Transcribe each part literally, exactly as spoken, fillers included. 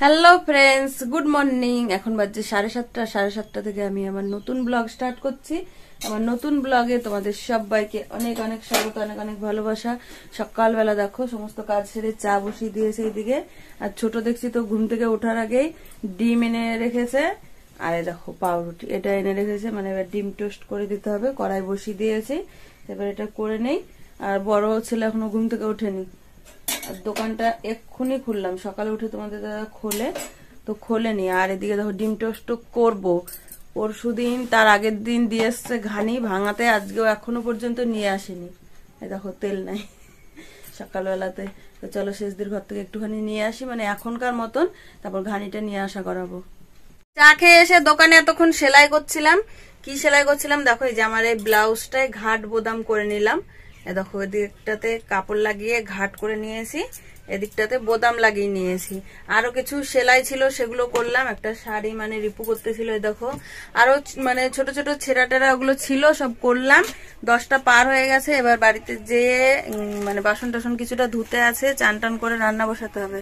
Hello friends good morning एखन बाजे साढ़े सातटा साढ़े सातटा थेके आमी आमार नतून ब्लग स्टार्ट करछि। आमार नतून ब्लगे तोमादेर सबाइके अनेक अनेक स्वागत अनेक अनेक भालोबासा। सकाल बेला देखो समस्त काज सेरे चा बसिए दिएछि एदिके आर छोटो देखछि तो घुम थेके ओठार आगेई डिम एने रेखेछे आर ए देखो पाउरुटी एटा एने रेखेछे माने एबार डिम टोस्ट करे दिते होबे। कड़ाई बसिए दिएछि एबार एटा करे नेइ आर बड़ो छेले एखोनो घुम थेके ओठेनि। দোকানটা এক্ষুনি খুললাম সকালে উঠে তোমাদের দাদা খোলে তো খোলে নি। আর এদিকে দেখো ডিম টোস্ট করবো পরশু দিন তার আগের দিন দিয়ে আসছে ঘানি ভাঙাতে আজকেও এখনো পর্যন্ত নিয়ে আসেনি। এই দেখো তেল নাই সকালবেলাতে। তো চলো শেষদের ঘর থেকে একটুখানি নিয়ে আসি মানে এখনকার মতন, তারপর ঘানিটা নিয়ে আসা করাবো। চা খেয়ে এসে দোকানে এতক্ষণ সেলাই করছিলাম। কি সেলাই করছিলাম দেখো এই যে আমার এই ব্লাউজটায় ঘাট বোদাম করে নিলাম। देखो एदिकटाते कपड़ लागिए घाट करे निएछि एदिकटाते बोदाम लागिए निएछि। आरो किछु सेलाई छिलो सेगुलो करलाम। एकटा शाड़ी माने रिपु करतेछिलो देखो आरो माने छोटो छोटो छेराटेरा ओगुलो छिलो सब करलाम। दसटा पार हये गेछे। एबार बाड़ीते जेये माने बासन टासन किछुटा धुते आछे चान टान करे रान्ना बसाते होबे।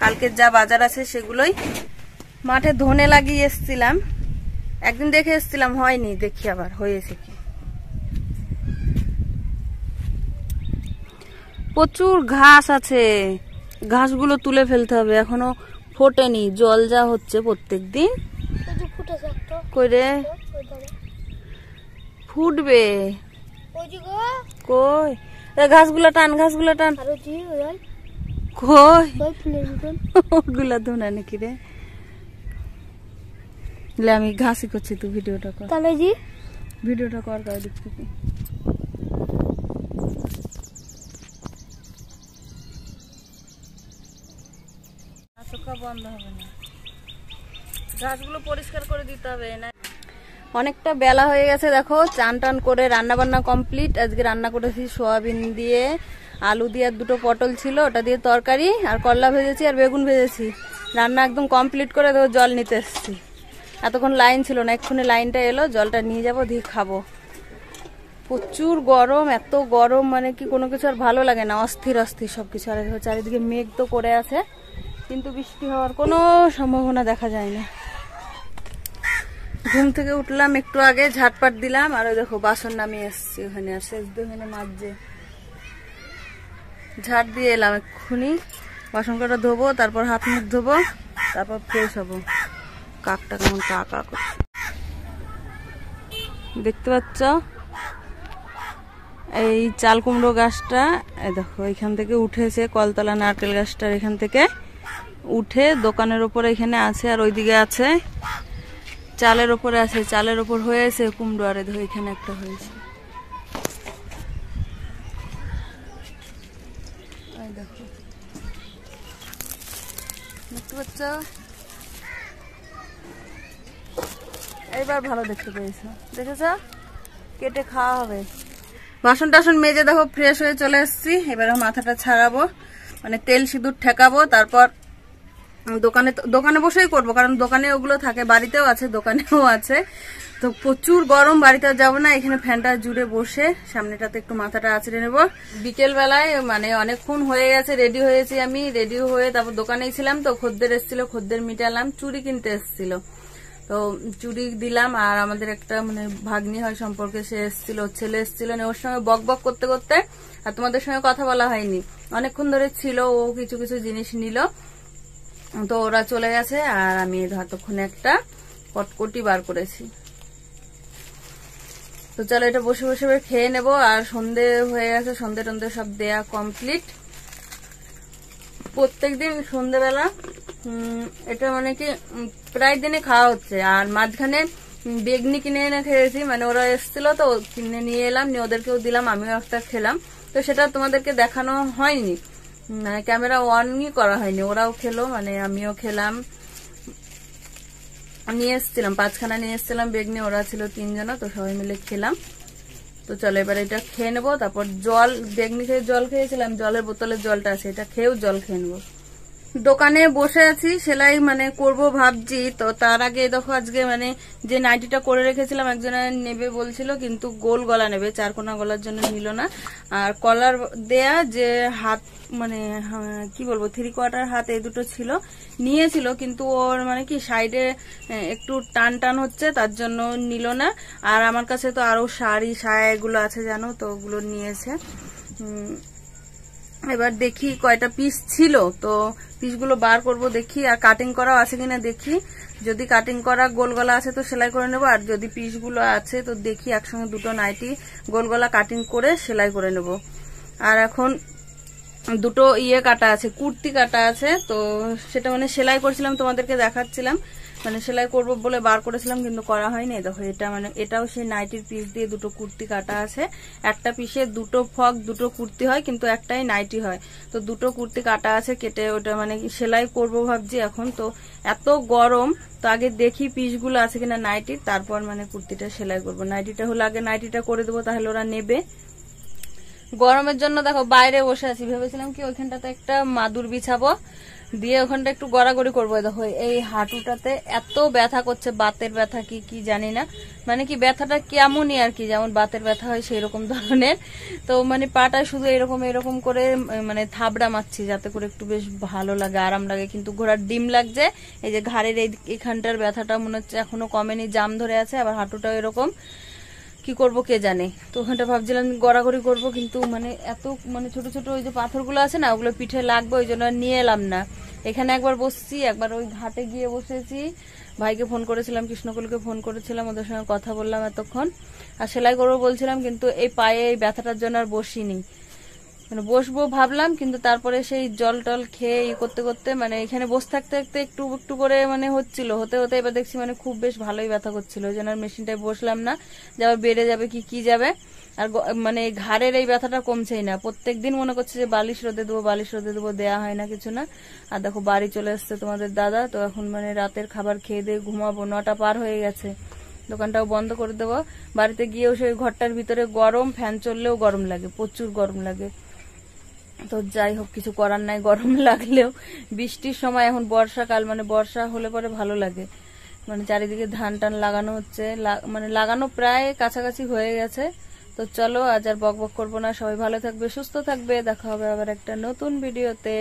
कालकेर जा बाजार आछे सेगुलोई माठे धने लागिए एसेछिलाम एकदिन देखे एसेछिलाम हयनि देखि आबार हयेछे कि। প্রচুর ঘাস আছে ঘাসগুলো তুলে ফেলতে হবে এখনো ফোটেনি জল যা হচ্ছে প্রত্যেকদিন। ফুটবে কই ঘাসগুলো টান ঘাসগুলো টান কই ওগুলা ধোনা নাকি রে। আমি ঘাসই করছি তুই ভিডিওটা কর তাহলে জি ভিডিওটা কর দাও দেখি। অনেকটা বেলা হয়ে গেছে দেখো চান টান করে রান্না বান্না কমপ্লিট। আজকে রান্না করেছি সোয়াবিন দিয়ে আলু দিয়ে আর দুটো পটল ছিল ওটা দিয়ে তরকারি আর করলা ভেজেছি আর বেগুন ভেজেছি। রান্না একদম কমপ্লিট করে দেবো জল নিতে এসছি। এতক্ষণ লাইন ছিল না এক্ষুনি লাইনটা এলো জলটা নিয়ে যাবো দিয়ে খাবো। প্রচুর গরম এত গরম মানে কি কোনো কিছু আর ভালো লাগে না অস্থির অস্থির সবকিছু। আর চারিদিকে মেঘ তো করে আছে কিন্তু বৃষ্টি হওয়ার কোনো সম্ভাবনা দেখা যায় না। ঘুম থেকে উঠলাম একটু আগে ঝাটপাট দিলাম আর ওই দেখো বাসন নামিয়ে এসেছি ওখানে আর সেদ্ধ ওখানে মাজছে ঝাট দিয়ে এলাম এক্ষুনি। বাসন কটা ধোবো তারপর হাত মুখ ধোবো তারপর ফ্রেশ হবো। কাকটা কেমন কা কা করছে দেখতে পাচ্ছ। এই চাল কুমড়ো গাছটা দেখো এখান থেকে উঠেছে কলতলা নারকেল গাছটার এখান থেকে উঠে দোকানের উপরে এখানে আছে আর ওইদিকে আছে চালের উপরে আছে চালের উপর হয়েছে কুমড়ো আর দেখো এখানে একটা হয়েছে। এইবার ভালো দেখতে পেয়েছো দেখেছ কেটে খাওয়া হবে। বাসন টাসন মেজে দেখো ফ্রেশ হয়ে চলে এসছি। এবার মাথাটা ছাড়াবো মানে তেল সিঁদুর ঠেকাবো তারপর দোকানে দোকানে বসেই করবো কারণ দোকানে ওগুলো থাকে বাড়িতেও আছে দোকানেও আছে। তো প্রচুর গরম বাড়িতে যাবো না এখানে ফ্যানটা জুড়ে বসে সামনেটাতে একটু মাথাটা আঁচড়ে নেবো। বিকেল বেলায় মানে অনেকক্ষণ হয়ে গেছে রেডি হয়েছি আমি। রেডি হয়ে তারপর দোকানেই ছিলাম তো খদ্দের এসেছিল খদ্দের মিটালাম। চুড়ি কিনতে এসেছিল তো চুড়ি দিলাম। আর আমাদের একটা মানে ভাগ্নি হয় সম্পর্কে সে এসেছিল ছেলে এসেছিল ওর সঙ্গে বক বক করতে করতে আর তোমাদের সঙ্গে কথা বলা হয়নি অনেকক্ষণ ধরে ছিল। ও কিছু কিছু জিনিস নিল তো ওরা চলে গেছে আর আমি এতক্ষণে একটা কটকটি বার করেছি। তো চলো এটা বসে বসে খেয়ে নেব। আর সন্ধে হয়ে গেছে সন্ধে টন্ধে সব দেয়া কমপ্লিট। প্রত্যেকদিন সন্ধ্যেবেলা এটা মানে কি প্রায় দিনে খাওয়া হচ্ছে। আর মাঝখানে বেগনি কিনে এনে খেয়েছি মানে ওরা এসেছিল তো কিনে নিয়ে এলাম নিয়ে ওদেরকেও দিলাম আমিও একটা খেলাম। তো সেটা তোমাদেরকে দেখানো হয়নি মানে ক্যামেরা অনই করা হয়নি। ওরাও খেলো মানে আমিও খেলাম নিয়ে এসেছিলাম পাঁচখানা নিয়ে এসেছিলাম বেগনি ওরা ছিল তিনজন তো সবাই মিলে খেলাম। তো চলো এবার এটা খেয়ে নেবো তারপর জল বেগনি খেয়ে জল খেয়েছিলাম জলের বোতলের জলটা আছে এটা খেয়েও জল খেয়ে নেবো। দোকানে বসে আছি, সেলাই মানে করব ভাবছি। তো তার আগে দেখো আজকে মানে যে নাইটিটা করে রেখেছিলাম একজনে নেবে বলছিল, কিন্তু গোল গলা নেবে, চারকোনা গলার জন্য নিল না। আর কলার দেয়া যে হাত মানে কি বলবো থ্রি কোয়ার্টার হাত, এই দুটো ছিল নিয়েছিল, কিন্তু ওর মানে কি সাইডে একটু টান টান হচ্ছে, তার জন্য নিল না। আর আমার কাছে তো আরো শাড়ি সায়া এগুলো আছে জানো, তো ওগুলো নিয়েছে। এবার দেখি কয়টা পিস ছিল, তো পিসগুলো বার করব দেখি। আর কাটিং করা আছে কিনা দেখি, যদি কাটিং করা গোলগলা আছে তো সেলাই করে নেব, আর যদি পিসগুলো আছে তো দেখি একসঙ্গে দুটো নাইটি গোলগলা কাটিং করে সেলাই করে নেব। আর এখন দুটো ইয়ে কাটা আছে, কুর্তি কাটা আছে, তো সেটা মানে সেলাই করছিলাম, তোমাদেরকে দেখাচ্ছিলাম, মানে সেলাই করব বলে বার করেছিলাম কিন্তু করা হয়নি। দেখো এটা মানে এটাও সেই নাইটির পিস দিয়ে দুটো কুর্তি কাটা আছে। একটা পিসে দুটো ফক দুটো কুর্তি হয়, কিন্তু একটাই নাইটি হয়, তো দুটো কুর্তি কাটা আছে, কেটে ওটা মানে সেলাই করব ভাবছি এখন। তো এত গরম, তো আগে দেখি পিসগুলো আছে কিনা নাইটির, তারপর মানে কুর্তিটা সেলাই করব। নাইটিটা হলে আগে নাইটিটা করে দেবো, তাহলে ওরা নেবে। গরমের জন্য দেখো বাইরে বসে আছি, ভেবেছিলাম কি ওইখানটাতে একটা মাদুর বিছাবো, দিয়ে ওখানটা একটু গড়াগড়ি করবো। দেখো এই হাঁটুটাতে এত ব্যথা করছে, বাতের ব্যথা কি কি জানি না, মানে কি ব্যথাটা কেমনই আর কি, যেমন বাতের ব্যথা হয় সেই রকম ধরনের। তো মানে পাটা শুধু এরকম এরকম করে মানে থাবড়া মারছি, যাতে করে একটু বেশ ভালো লাগে, আরাম লাগে, কিন্তু ঘোড়ার ডিম লাগছে। এই যে ঘাড়ের এই এখানটার ব্যথাটা মনে হচ্ছে এখনো কমেনি, জাম ধরে আছে, আবার হাঁটুটাও এরকম, কি করব কে জানে। তো ওখানটা ভাবছিলাম গড়াগড়ি করবো, কিন্তু মানে এত মানে ছোট ছোট ওই যে পাথরগুলো আছে না, ওগুলো পিঠে লাগবে, ওই জন্য নিয়ে এলাম না। এখানে একবার বসছি, একবার ওই ঘাটে গিয়ে বসেছি, ভাইকে ফোন করেছিলাম, কৃষ্ণকুলকে ফোন করেছিলাম, ওদের সঙ্গে কথা বললাম এতক্ষণ। আর সেলাই করবো বলছিলাম, কিন্তু এই পায়ে এই ব্যথাটার জন্য আর বসিনি, মানে বসবো ভাবলাম, কিন্তু তারপরে সেই জল টল খেয়ে ই করতে করতে মানে এখানে বসে থাকতে থাকতে একটু একটু করে মানে হচ্ছিল, হতে হতে এবার দেখছি মানে খুব বেশ ভালোই ব্যথা করছিল, ওই জন্য আর মেশিনটায় বসলাম না, যাবার বেড়ে যাবে কি কি যাবে। আর মানে ঘাড়ের এই ব্যথাটা কমছেই না, প্রত্যেক দিন মনে করছে যে বালিশ রোদে দেবো বালিশ রোদে দেবো, দেয়া হয় না কিছু না। আর দেখো বাড়ি চলে আসছে তোমাদের দাদা, তো এখন মানে রাতের খাবার খেয়ে দিয়ে ঘুমাবো, নটা পার হয়ে গেছে, দোকানটাও বন্ধ করে দেবো। বাড়িতে গিয়েও সেই ঘরটার ভিতরে গরম, ফ্যান চললেও গরম লাগে, প্রচুর গরম লাগে। তো যাই হোক কিছু করার নাই, গরম লাগলেও বৃষ্টির সময় এখন বর্ষাকাল, মানে বর্ষা হলে পরে ভালো লাগে, মানে চারিদিকে ধান টান লাগানো হচ্ছে, মানে লাগানো প্রায় কাছাকাছি হয়ে গেছে। তো চলো আজ আর বকবক করবো না, সবাই ভালো থাকবে সুস্থ থাকবে, দেখা হবে আবার একটা নতুন ভিডিওতে।